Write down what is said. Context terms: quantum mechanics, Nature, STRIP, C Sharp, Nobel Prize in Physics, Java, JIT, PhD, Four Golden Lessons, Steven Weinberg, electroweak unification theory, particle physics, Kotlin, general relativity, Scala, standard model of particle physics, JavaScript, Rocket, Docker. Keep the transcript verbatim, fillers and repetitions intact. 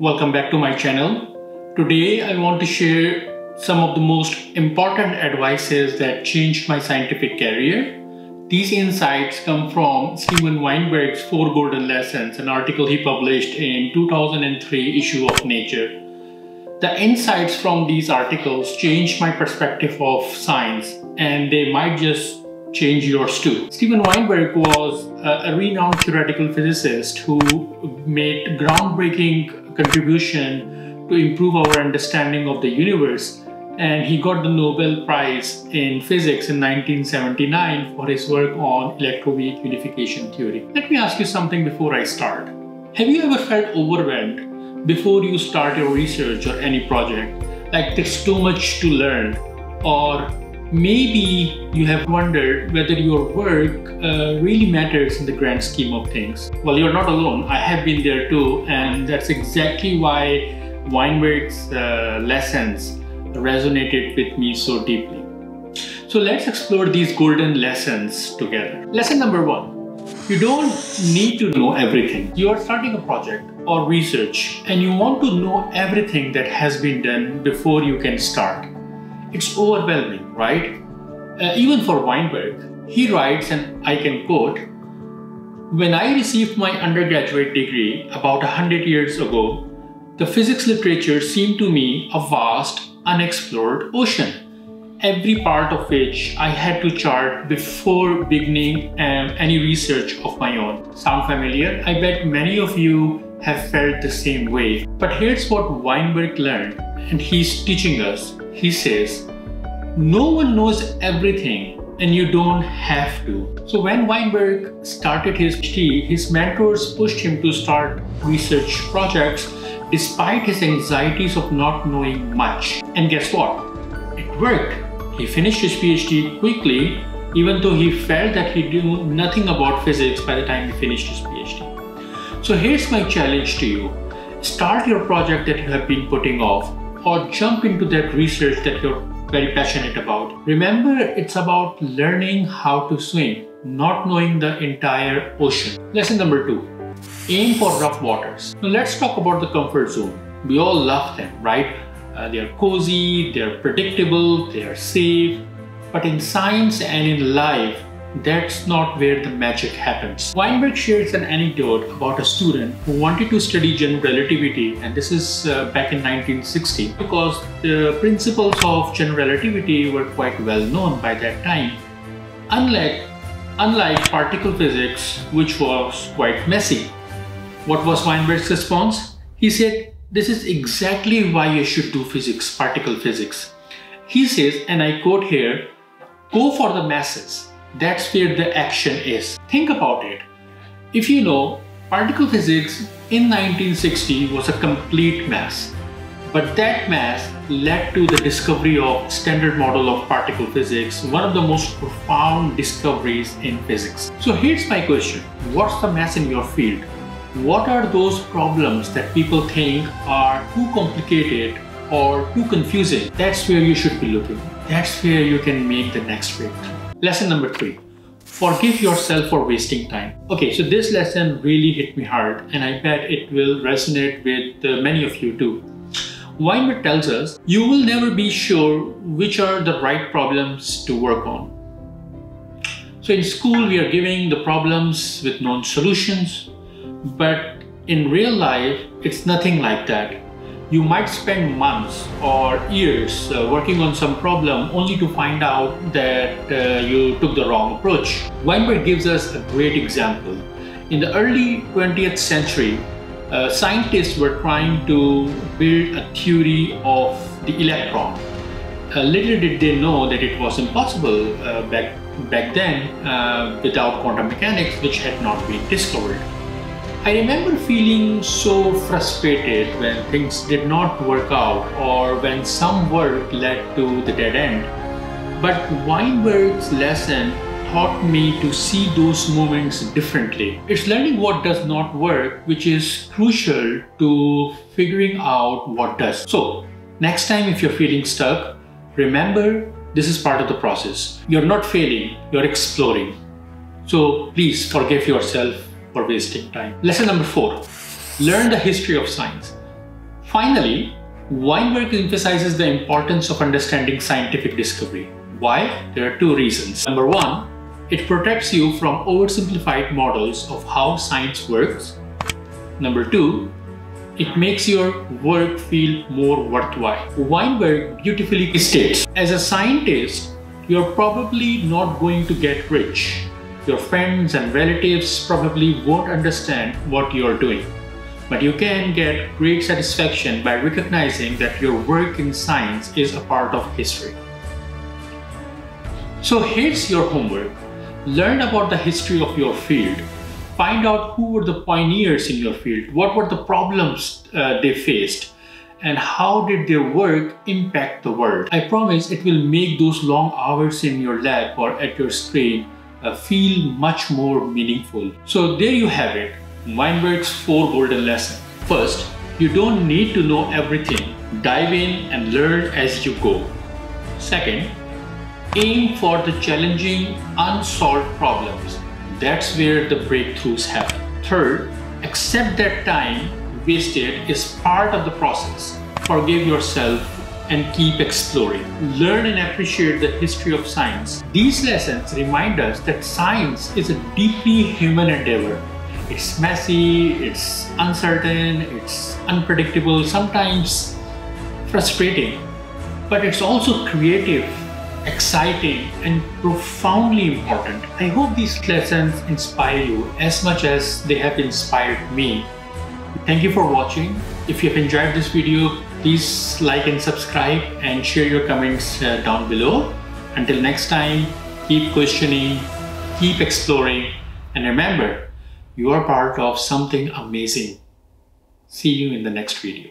Welcome back to my channel. Today I want to share some of the most important advices that changed my scientific career. These insights come from Steven Weinberg's Four Golden Lessons, an article he published in two thousand three issue of Nature. The insights from these articles changed my perspective of science, and they might just change yours too. Steven Weinberg was a renowned theoretical physicist who made groundbreaking contribution to improve our understanding of the universe, and he got the Nobel Prize in Physics in nineteen seventy-nine for his work on electroweak unification theory. Let me ask you something before I start. Have you ever felt overwhelmed before you start your research or any project? Like there's too much to learn, or maybe you have wondered whether your work uh, really matters in the grand scheme of things. Well, you're not alone. I have been there too, and that's exactly why Weinberg's uh, lessons resonated with me so deeply. So let's explore these golden lessons together. Lesson number one. You don't need to know everything. You are starting a project or research, and you want to know everything that has been done before you can start. It's overwhelming, right? Uh, even for Weinberg, he writes, and I can quote, "When I received my undergraduate degree about one hundred years ago, the physics literature seemed to me a vast, unexplored ocean, every part of which I had to chart before beginning um, any research of my own." Sound familiar? I bet many of you have felt the same way. But here's what Weinberg learned, and he's teaching us. He says, no one knows everything, and you don't have to. So when Weinberg started his PhD, his mentors pushed him to start research projects despite his anxieties of not knowing much. And guess what? It worked. He finished his PhD quickly, even though he felt that he knew nothing about physics by the time he finished his PhD. So here's my challenge to you. Start your project that you have been putting off, or jump into that research that you're very passionate about. Remember, it's about learning how to swim, not knowing the entire ocean. Lesson number two, aim for rough waters. Now let's talk about the comfort zone. We all love them, right? Uh, they're cozy, they're predictable, they're safe. But in science and in life, that's not where the magic happens. Weinberg shares an anecdote about a student who wanted to study general relativity, and this is uh, back in nineteen sixty, because the principles of general relativity were quite well known by that time, unlike, unlike particle physics, which was quite messy. What was Weinberg's response? He said, "This is exactly why you should do physics, particle physics." He says, and I quote here, "Go for the masses. That's where the action is." Think about it. If you know, particle physics in nineteen sixty was a complete mess. But that mess led to the discovery of standard model of particle physics, one of the most profound discoveries in physics. So here's my question. What's the mess in your field? What are those problems that people think are too complicated or too confusing? That's where you should be looking. That's where you can make the next breakthrough. Lesson number three, forgive yourself for wasting time. Okay, so this lesson really hit me hard, and I bet it will resonate with uh, many of you too. Weinberg tells us, you will never be sure which are the right problems to work on. So in school, we are given the problems with known solutions, but in real life, it's nothing like that. You might spend months or years uh, working on some problem only to find out that uh, you took the wrong approach. Weinberg gives us a great example. In the early twentieth century, uh, scientists were trying to build a theory of the electron. Uh, little did they know that it was impossible uh, back, back then uh, without quantum mechanics, which had not been discovered. I remember feeling so frustrated when things did not work out, or when some work led to the dead end. But Weinberg's lesson taught me to see those moments differently. It's learning what does not work, which is crucial to figuring out what does. So next time if you're feeling stuck, remember this is part of the process. You're not failing, you're exploring. So please forgive yourself for wasting time. Lesson number four, learn the history of science. Finally, Weinberg emphasizes the importance of understanding scientific discovery. Why? There are two reasons. Number one, it protects you from oversimplified models of how science works. Number two, it makes your work feel more worthwhile. Weinberg beautifully states, as a scientist, you're probably not going to get rich. Your friends and relatives probably won't understand what you're doing. But you can get great satisfaction by recognizing that your work in science is a part of history. So here's your homework. Learn about the history of your field. Find out who were the pioneers in your field, what were the problems uh, they faced, and how did their work impact the world. I promise it will make those long hours in your lab or at your screen uh, feel much more meaningful. So there you have it, Weinberg's Four Golden Lessons. First, you don't need to know everything. Dive in and learn as you go. Second, aim for the challenging, unsolved problems. That's where the breakthroughs happen. Third, accept that time wasted is part of the process. Forgive yourself and keep exploring. Learn and appreciate the history of science. These lessons remind us that science is a deeply human endeavor. It's messy, it's uncertain, it's unpredictable, sometimes frustrating, but it's also creative, exciting, and profoundly important. I hope these lessons inspire you as much as they have inspired me. Thank you for watching. If you have enjoyed this video, please like and subscribe and share your comments uh, down below. Until next time, keep questioning, keep exploring, and remember, you are part of something amazing. See you in the next video.